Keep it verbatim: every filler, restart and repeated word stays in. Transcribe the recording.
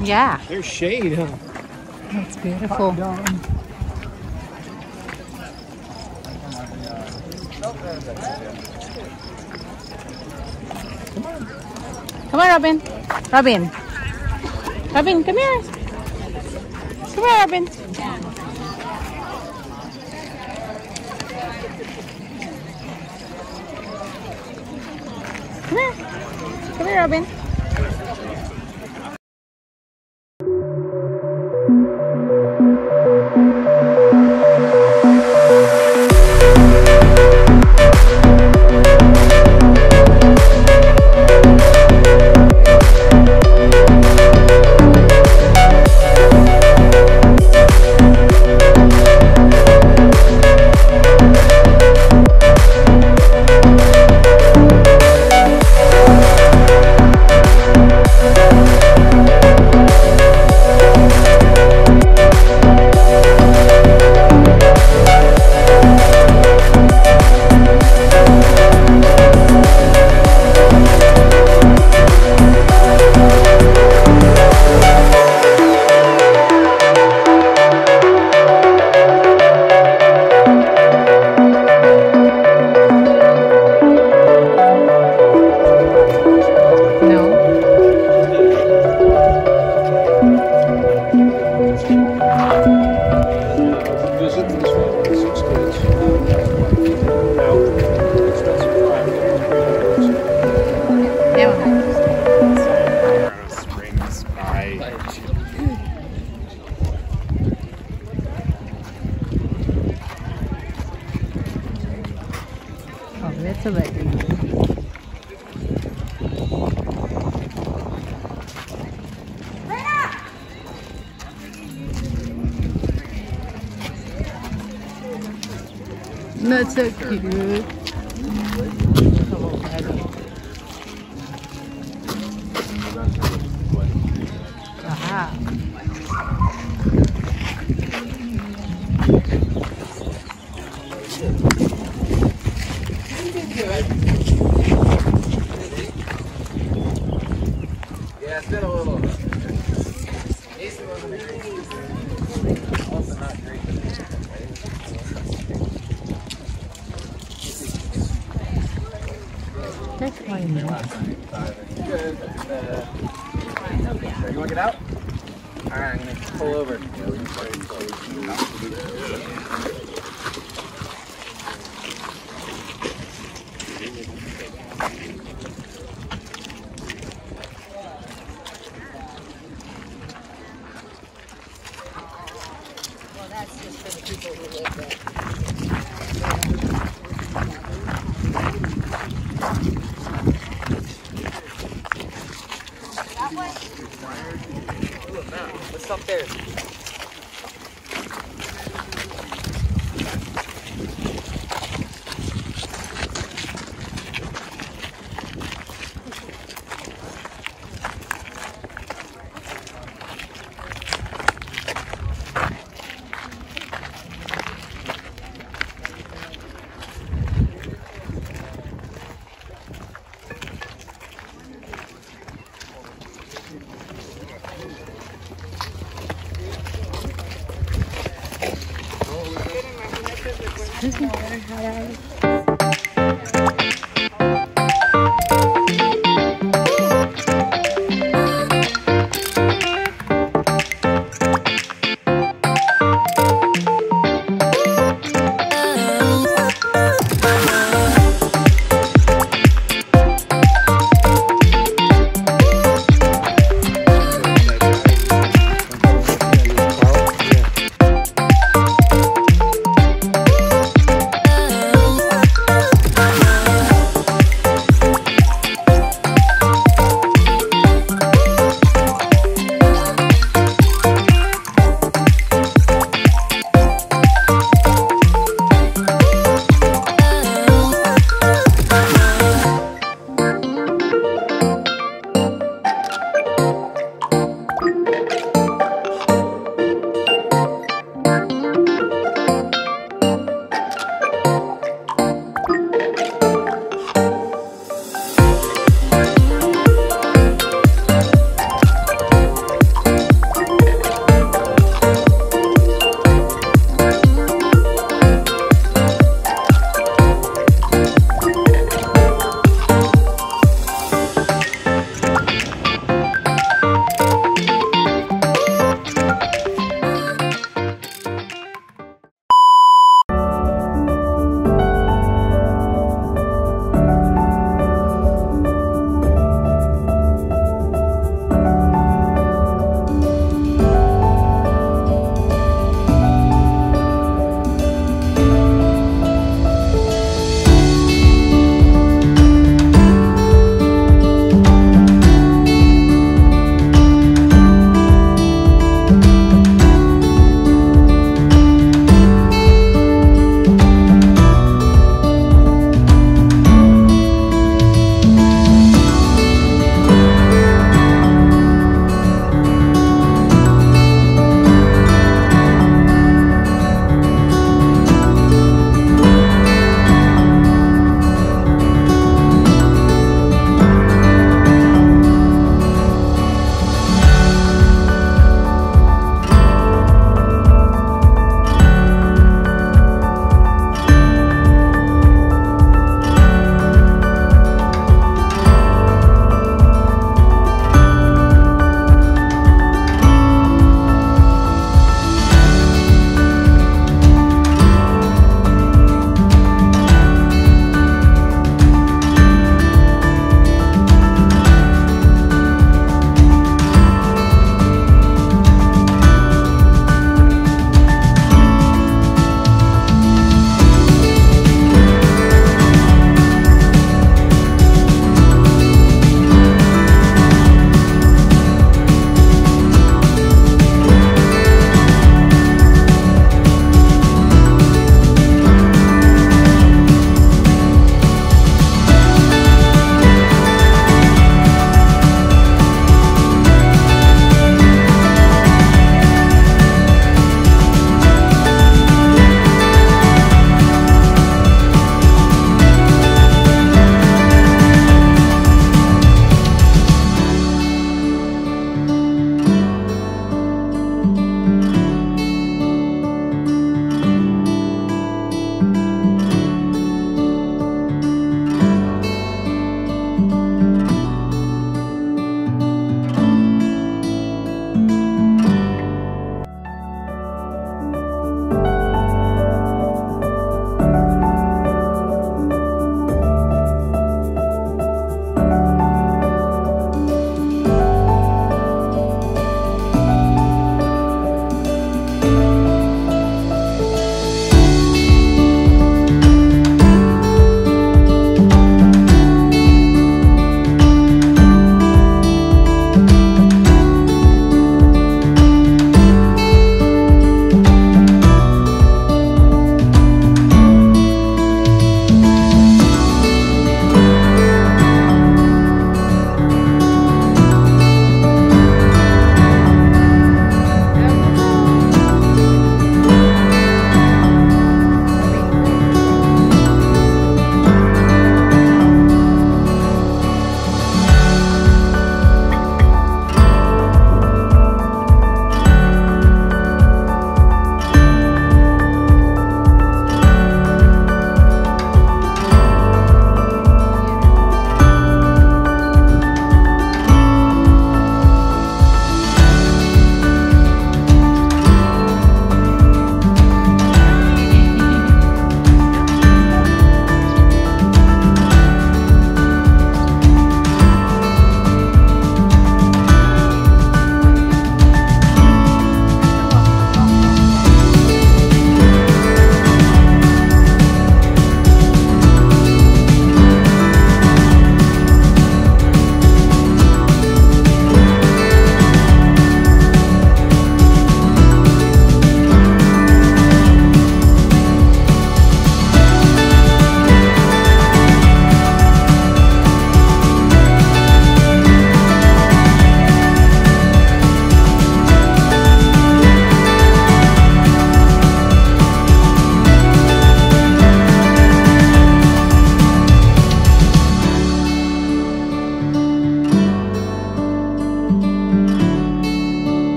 Yeah. There's shade, huh? That's beautiful. Come on, Robin. Robin. Robin, come here. Come here, Robin. Come here. Come here, Robin. Little bit. That's so cute. Aha. Yeah, it's been a little bit. Jason wasn't great. Also not great. That's fine. Good. You want to get out? Alright, I'm going to pull over. That's just for the people who live there. That way? What's up there? This is